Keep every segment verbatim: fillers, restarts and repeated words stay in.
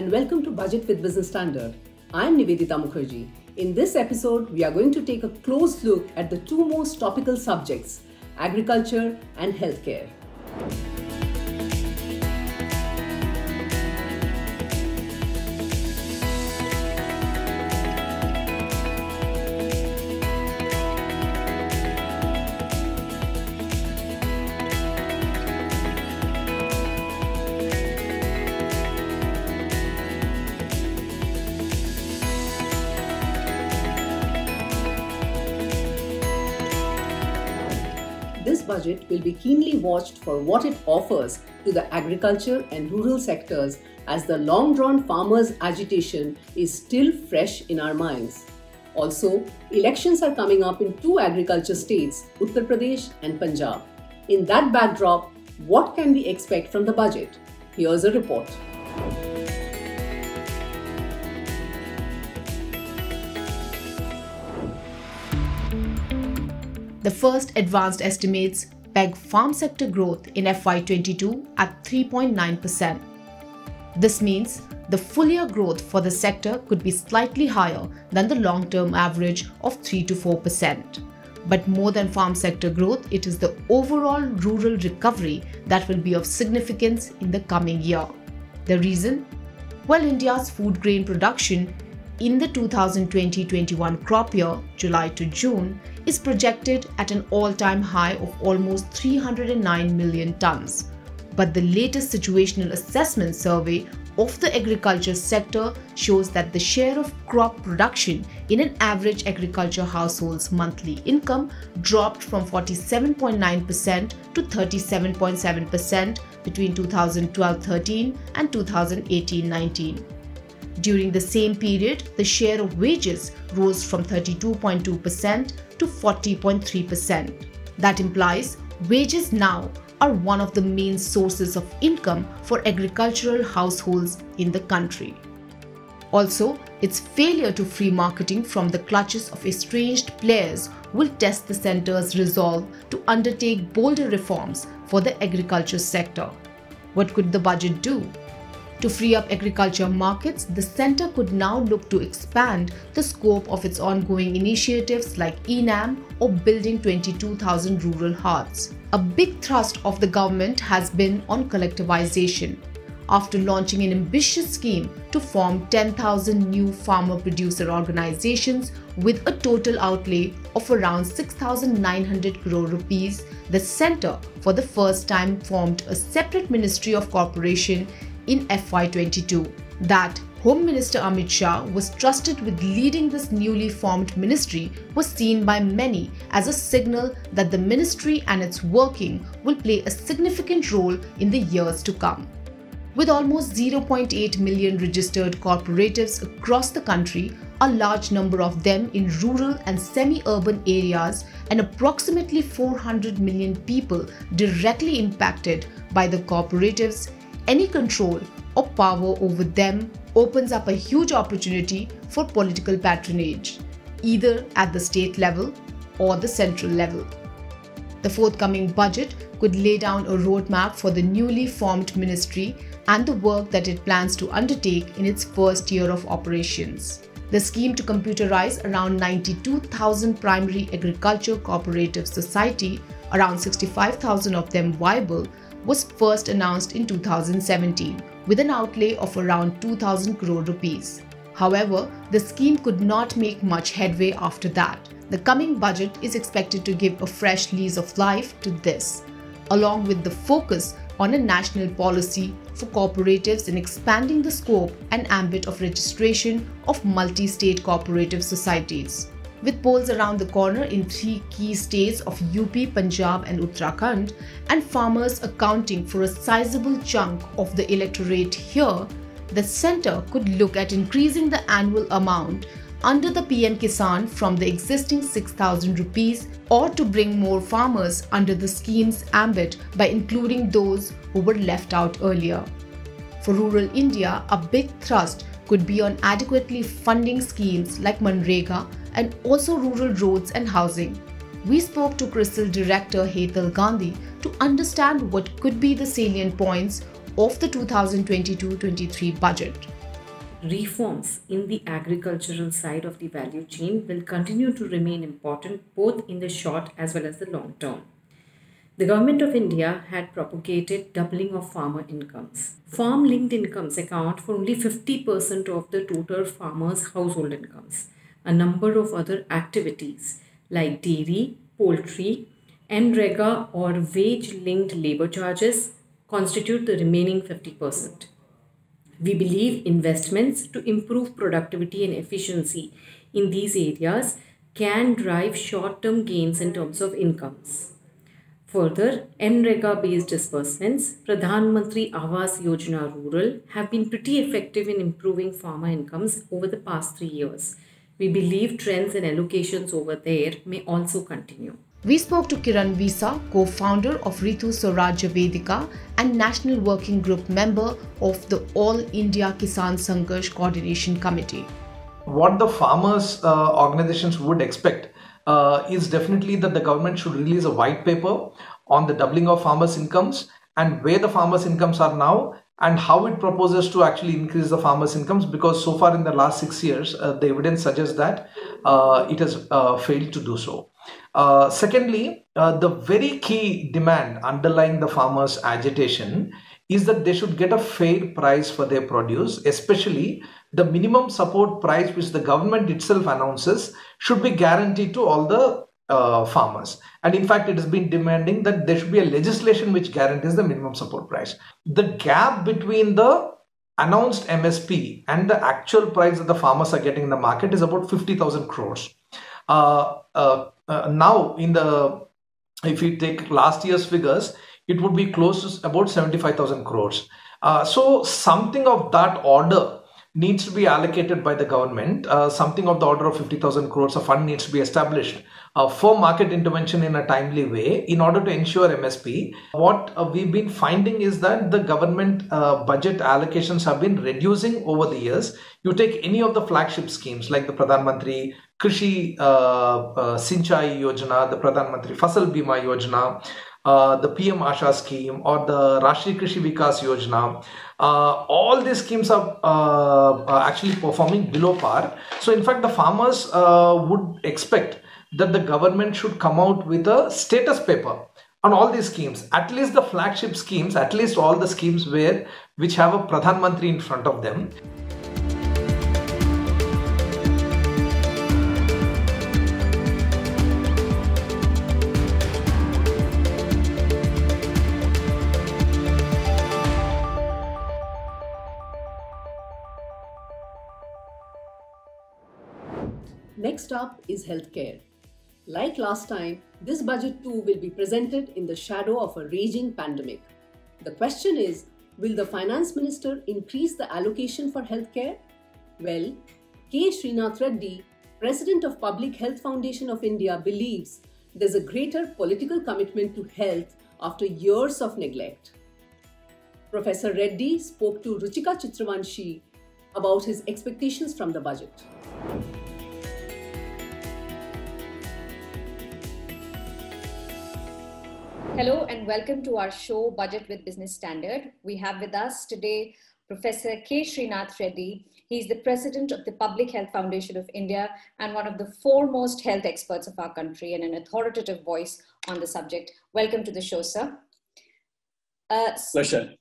and welcome to Budget with Business Standard. I'm Nivedita Mukherjee. In this episode, we are going to take a close look at the two most topical subjects, agriculture and healthcare. Budget will be keenly watched for what it offers to the agriculture and rural sectors, as the long-drawn farmers' agitation is still fresh in our minds. Also, elections are coming up in two agriculture states, Uttar Pradesh and Punjab. In that backdrop, what can we expect from the budget? Here's a report. The first advanced estimates peg farm sector growth in F Y twenty-two at three point nine percent. This means the full-year growth for the sector could be slightly higher than the long-term average of three to four percent. But more than farm sector growth, it is the overall rural recovery that will be of significance in the coming year. The reason? Well, India's food grain production in the two thousand twenty to twenty-one crop year, July to June, is projected at an all-time high of almost three hundred nine million tons. But the latest situational assessment survey of the agriculture sector shows that the share of crop production in an average agriculture household's monthly income dropped from forty-seven point nine percent to thirty-seven point seven percent between two thousand twelve to thirteen and two thousand eighteen to nineteen. During the same period, the share of wages rose from thirty-two point two percent to forty point three percent. That implies wages now are one of the main sources of income for agricultural households in the country. Also, its failure to free marketing from the clutches of estranged players will test the centre's resolve to undertake bolder reforms for the agriculture sector. What could the budget do? To free up agriculture markets, the centre could now look to expand the scope of its ongoing initiatives like E N A M or building twenty-two thousand rural hearts. A big thrust of the government has been on collectivization. After launching an ambitious scheme to form ten thousand new farmer-producer organisations with a total outlay of around six thousand nine hundred crore rupees, the centre for the first time formed a separate Ministry of Corporation in F Y twenty-two. That Home Minister Amit Shah was trusted with leading this newly formed ministry was seen by many as a signal that the ministry and its working will play a significant role in the years to come. With almost zero point eight million registered cooperatives across the country, a large number of them in rural and semi-urban areas, and approximately four hundred million people directly impacted by the cooperatives, any control or power over them opens up a huge opportunity for political patronage, either at the state level or the central level. The forthcoming budget could lay down a roadmap for the newly formed ministry and the work that it plans to undertake in its first year of operations. The scheme to computerize around ninety-two thousand primary agriculture cooperative society, around sixty-five thousand of them viable, was first announced in two thousand seventeen with an outlay of around two thousand crore rupees. However, the scheme could not make much headway after that. The coming budget is expected to give a fresh lease of life to this, along with the focus on a national policy for cooperatives in expanding the scope and ambit of registration of multi-state cooperative societies. With polls around the corner in three key states of U P, Punjab and Uttarakhand, and farmers accounting for a sizable chunk of the electorate here, the centre could look at increasing the annual amount under the P M Kisan from the existing six thousand rupees, or to bring more farmers under the scheme's ambit by including those who were left out earlier. For rural India, a big thrust could be on adequately funding schemes like MNREGA and also rural roads and housing. We spoke to CRISIL Director Hetal Gandhi to understand what could be the salient points of the two thousand twenty-two to twenty-three budget. reforms in the agricultural side of the value chain will continue to remain important both in the short as well as the long term. The Government of India had propagated doubling of farmer incomes. Farm-linked incomes account for only fifty percent of the total farmers' household incomes. A number of other activities like dairy, poultry, MREGA or wage-linked labour charges constitute the remaining fifty percent. We believe investments to improve productivity and efficiency in these areas can drive short-term gains in terms of incomes. Further, MREGA-based disbursements, Pradhan Mantri Awas Yojana Rural, have been pretty effective in improving farmer incomes over the past three years. We believe trends and allocations over there may also continue. We spoke to Kiran Visa, co-founder of Ritu Sarajavedika and National Working Group member of the All India Kisan Sangharsh Coordination Committee. What the farmers' uh, organizations would expect uh, is definitely that the government should release a white paper on the doubling of farmers' incomes and where the farmers' incomes are now and how it proposes to actually increase the farmers' incomes, because so far in the last six years, uh, the evidence suggests that uh, it has uh, failed to do so. Uh, secondly, uh, the very key demand underlying the farmers' agitation is that they should get a fair price for their produce, especially the minimum support price which the government itself announces should be guaranteed to all the uh, farmers. And in fact, it has been demanding that there should be a legislation which guarantees the minimum support price. The gap between the announced M S P and the actual price that the farmers are getting in the market is about fifty thousand crores. Uh, uh, Uh, now, in the if you take last year's figures, it would be close to about seventy-five thousand crores. Uh, so something of that order needs to be allocated by the government. Uh, something of the order of fifty thousand crores of fund needs to be established uh, for market intervention in a timely way in order to ensure M S P. What uh, we've been finding is that the government uh, budget allocations have been reducing over the years. You take any of the flagship schemes like the Pradhan Mantri Krishi uh, uh, Sinchai Yojana, the Pradhan Mantri Fasal Bhima Yojana, uh, the P M Asha scheme or the Rashtriya Krishi Vikas Yojana. Uh, all these schemes are, uh, are actually performing below par. So in fact, the farmers uh, would expect that the government should come out with a status paper on all these schemes, at least the flagship schemes, at least all the schemes where which have a Pradhan Mantri in front of them. Next up is healthcare. Like last time, this budget too will be presented in the shadow of a raging pandemic. The question is, will the finance minister increase the allocation for healthcare? Well, K. Srinath Reddy, president of Public Health Foundation of India, believes there's a greater political commitment to health after years of neglect. Professor Reddy spoke to Ruchika Chitravanshi about his expectations from the budget. Hello and welcome to our show, Budget with Business Standard. We have with us today Professor K. Srinath Reddy. He's the president of the Public Health Foundation of India and one of the foremost health experts of our country and an authoritative voice on the subject. Welcome to the show, sir. Uh, Pleasure.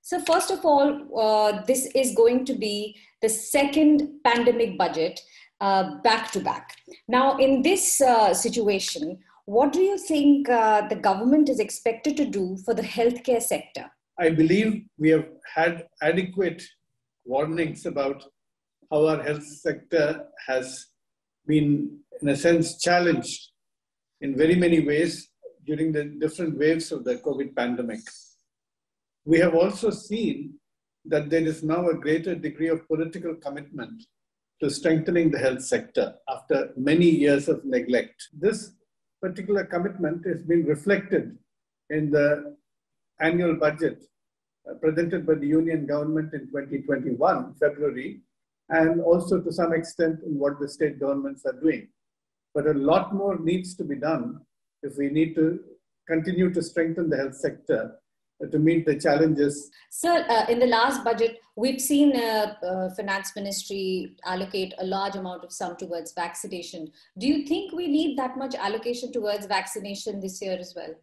So first of all, uh, this is going to be the second pandemic budget uh, back to back. Now, in this uh, situation, what do you think uh, the government is expected to do for the healthcare sector? I believe we have had adequate warnings about how our health sector has been, in a sense, challenged in very many ways during the different waves of the COVID pandemic. We have also seen that there is now a greater degree of political commitment to strengthening the health sector after many years of neglect. This particular commitment has been reflected in the annual budget presented by the Union Government in twenty twenty-one, February, and also to some extent in what the state governments are doing. But a lot more needs to be done if we need to continue to strengthen the health sector to meet the challenges. Sir, uh, in the last budget, we've seen uh, uh, Finance Ministry allocate a large amount of sum towards vaccination. Do you think we need that much allocation towards vaccination this year as well?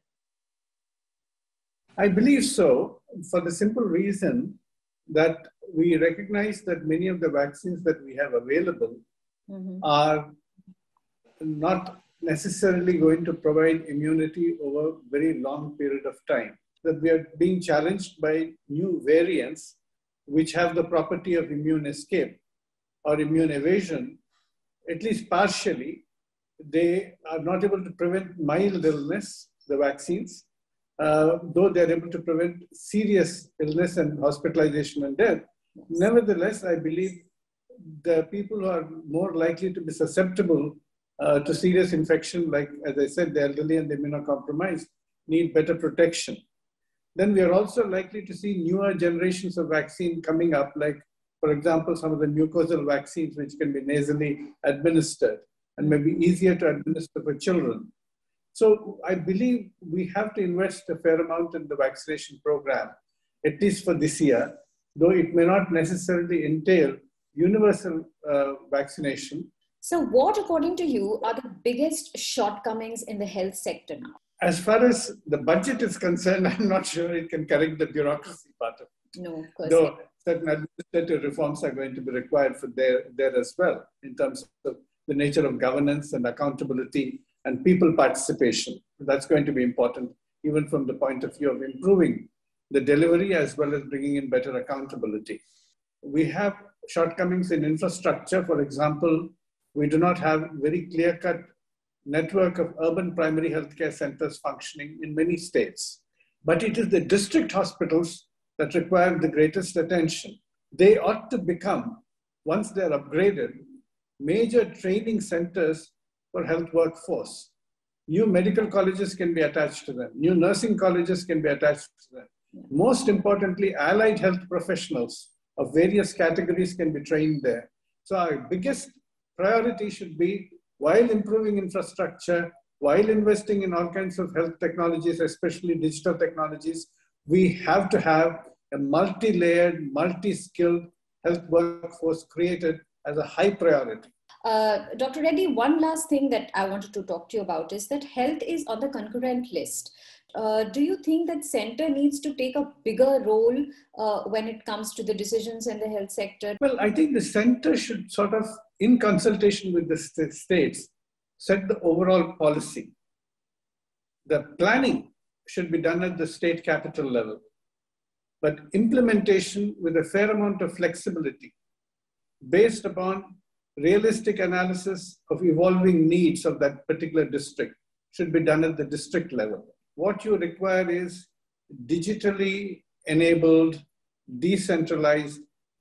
I believe so, for the simple reason that we recognize that many of the vaccines that we have available mm-hmm. are not necessarily going to provide immunity over a very long period of time. That we are being challenged by new variants which have the property of immune escape or immune evasion, at least partially. They are not able to prevent mild illness, the vaccines, uh, though they are able to prevent serious illness and hospitalization and death. Nevertheless, I believe the people who are more likely to be susceptible uh, to serious infection, like as I said, the elderly and the immunocompromised, need better protection. Then we are also likely to see newer generations of vaccine coming up, like, for example, some of the mucosal vaccines, which can be nasally administered and may be easier to administer for children. So I believe we have to invest a fair amount in the vaccination program, at least for this year, though it may not necessarily entail universal uh, vaccination. So what, according to you, are the biggest shortcomings in the health sector now? As far as the budget is concerned, I'm not sure it can correct the bureaucracy part of it. No, of course. Though certain administrative reforms are going to be required for there, there as well, in terms of the nature of governance and accountability and people participation. That's going to be important, even from the point of view of improving the delivery as well as bringing in better accountability. We have shortcomings in infrastructure. For example, we do not have very clear-cut network of urban primary healthcare centers functioning in many states. But it is the district hospitals that require the greatest attention. They ought to become, once they're upgraded, major training centers for health workforce. New medical colleges can be attached to them. New nursing colleges can be attached to them. Most importantly, allied health professionals of various categories can be trained there. So our biggest priority should be, while improving infrastructure, while investing in all kinds of health technologies, especially digital technologies, we have to have a multi-layered, multi-skilled health workforce created as a high priority. Uh, Doctor Reddy, one last thing that I wanted to talk to you about is that health is on the concurrent list. Uh, do you think that Centre needs to take a bigger role uh, when it comes to the decisions in the health sector? Well, I think the Centre should sort of, in consultation with the st- states, set the overall policy. The planning should be done at the state capital level, but implementation with a fair amount of flexibility based upon realistic analysis of evolving needs of that particular district should be done at the district level. What you require is digitally enabled, decentralized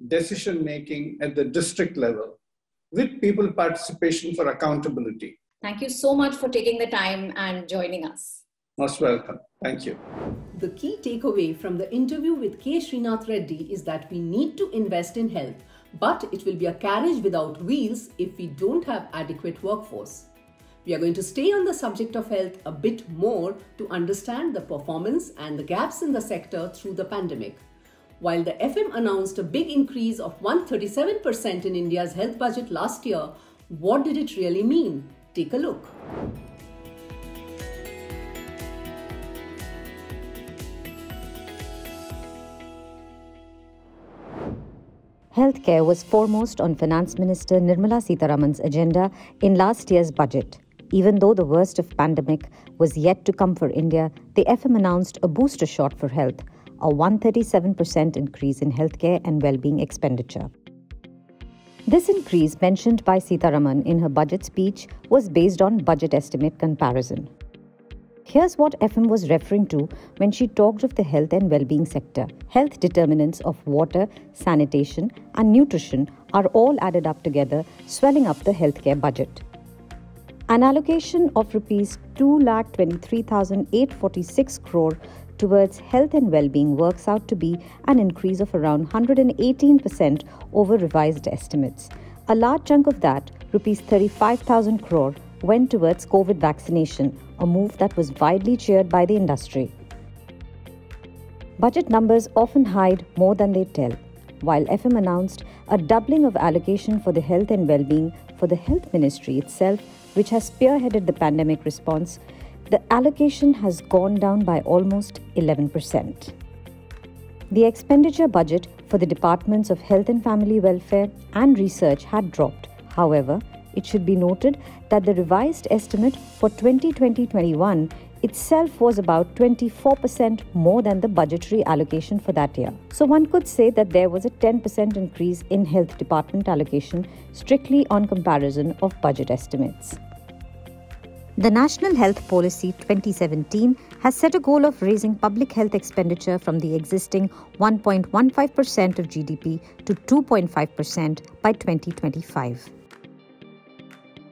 decision making at the district level, with people participation for accountability. Thank you so much for taking the time and joining us. Most welcome. Thank you. The key takeaway from the interview with K. Srinath Reddy is that we need to invest in health, but it will be a carriage without wheels if we don't have adequate workforce. We are going to stay on the subject of health a bit more to understand the performance and the gaps in the sector through the pandemic. While the F M announced a big increase of one hundred thirty-seven percent in India's health budget last year, what did it really mean? Take a look. Healthcare was foremost on Finance Minister Nirmala Sitharaman's agenda in last year's budget. Even though the worst of pandemic was yet to come for India, the F M announced a booster shot for health, a one hundred thirty-seven percent increase in healthcare and well-being expenditure. This increase mentioned by Sitharaman in her budget speech was based on budget estimate comparison. Here's what F M was referring to when she talked of the health and well-being sector. Health determinants of water, sanitation and nutrition are all added up together, swelling up the healthcare budget. An allocation of rupees two lakh twenty-three thousand eight hundred forty-six crore towards health and well-being works out to be an increase of around one hundred eighteen percent over revised estimates. A large chunk of that, rupees thirty-five thousand crore, went towards COVID vaccination, a move that was widely cheered by the industry. Budget numbers often hide more than they tell, while F M announced a doubling of allocation for the health and well-being for the health ministry itself, which has spearheaded the pandemic response, the allocation has gone down by almost eleven percent. The expenditure budget for the departments of health and family welfare and research had dropped. However, it should be noted that the revised estimate for twenty twenty to twenty twenty-one itself was about twenty-four percent more than the budgetary allocation for that year. So one could say that there was a ten percent increase in health department allocation strictly on comparison of budget estimates. The National Health Policy twenty seventeen has set a goal of raising public health expenditure from the existing one point one five percent of G D P to two point five percent by twenty twenty-five.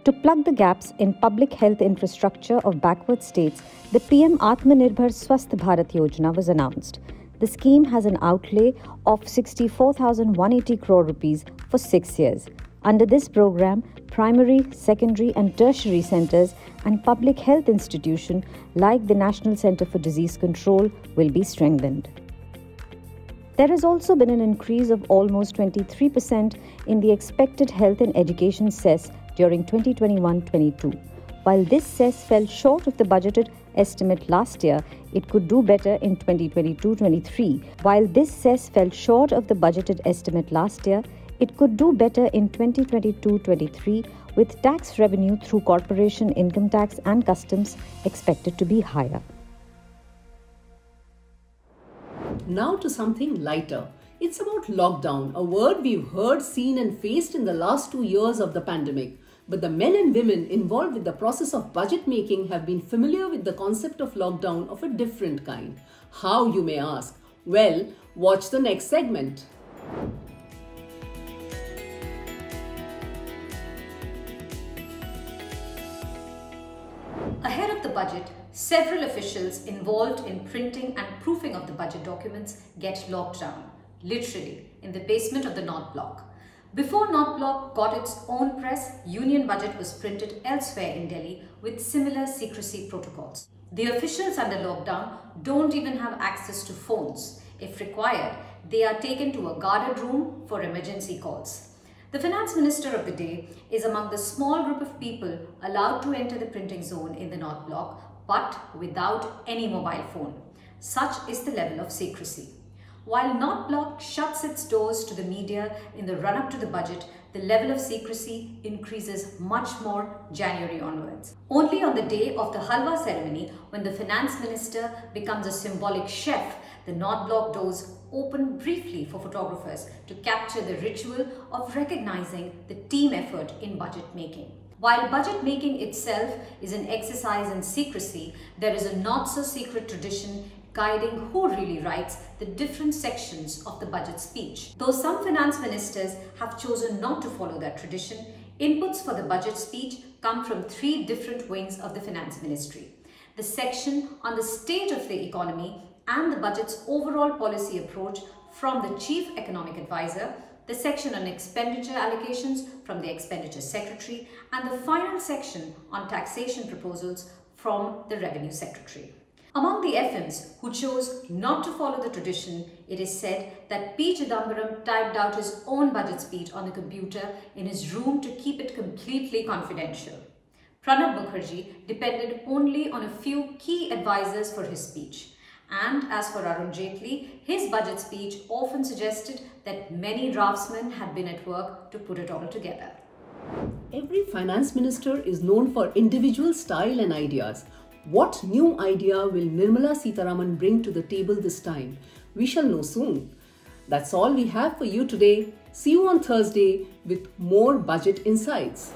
To plug the gaps in public health infrastructure of backward states, the P M Atmanirbhar Swasth Bharat Yojana was announced. The scheme has an outlay of sixty-four thousand one hundred eighty crore rupees for six years. Under this program, primary, secondary and tertiary centres and public health institutions like the National Centre for Disease Control will be strengthened. There has also been an increase of almost twenty-three percent in the expected health and education cess during twenty twenty-one to twenty-two. While this cess fell short of the budgeted estimate last year, it could do better in twenty twenty-two to twenty-three. While this cess fell short of the budgeted estimate last year, it could do better in twenty twenty-two to twenty-three, with tax revenue through corporation income tax and customs expected to be higher. Now to something lighter. It's about lockdown, a word we've heard, seen and faced in the last two years of the pandemic. But the men and women involved with the process of budget making have been familiar with the concept of lockdown of a different kind. How, you may ask? Well, watch the next segment. Ahead of the budget, several officials involved in printing and proofing of the budget documents get locked down, literally, in the basement of the North Block. Before North Block got its own press, Union Budget was printed elsewhere in Delhi with similar secrecy protocols. The officials under lockdown don't even have access to phones. If required, they are taken to a guarded room for emergency calls. The finance minister of the day is among the small group of people allowed to enter the printing zone in the North Block, but without any mobile phone. Such is the level of secrecy. While North Block shuts its doors to the media in the run-up to the budget, the level of secrecy increases much more January onwards. Only on the day of the halwa ceremony, when the finance minister becomes a symbolic chef, the North Block doors open briefly for photographers to capture the ritual of recognizing the team effort in budget making. While budget making itself is an exercise in secrecy, there is a not-so-secret tradition guiding who really writes the different sections of the budget speech. Though some finance ministers have chosen not to follow that tradition, inputs for the budget speech come from three different wings of the finance ministry. The section on the state of the economy and the budget's overall policy approach from the chief economic advisor, the section on expenditure allocations from the expenditure secretary, and the final section on taxation proposals from the revenue secretary. Among the F Ms who chose not to follow the tradition, it is said that P. Chidambaram typed out his own budget speech on the computer in his room to keep it completely confidential. Pranab Mukherjee depended only on a few key advisors for his speech. And as for Arun Jaitley, his budget speech often suggested that many draftsmen had been at work to put it all together. Every finance minister is known for individual style and ideas. What new idea will Nirmala Sitharaman bring to the table this time? We shall know soon. That's all we have for you today. See you on Thursday with more budget insights.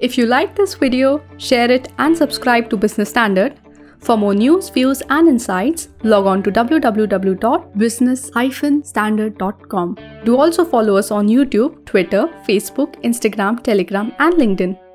If you like this video, share it and subscribe to Business Standard. For more news, views and insights, log on to w w w dot business dash standard dot com. Do also follow us on YouTube, Twitter, Facebook, Instagram, Telegram and LinkedIn.